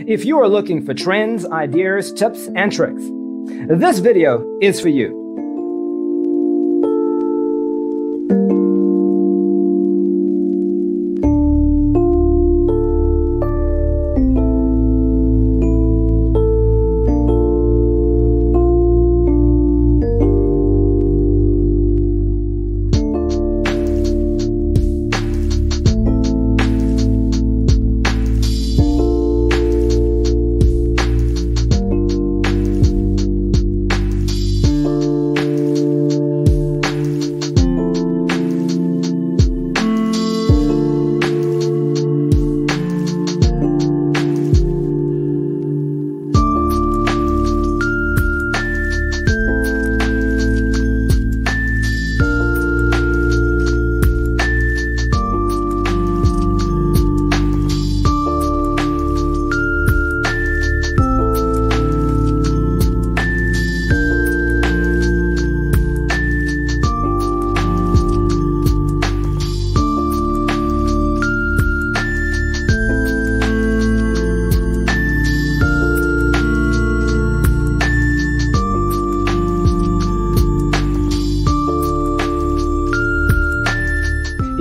if you are looking for trends, ideas, tips, and tricks. This video is for you.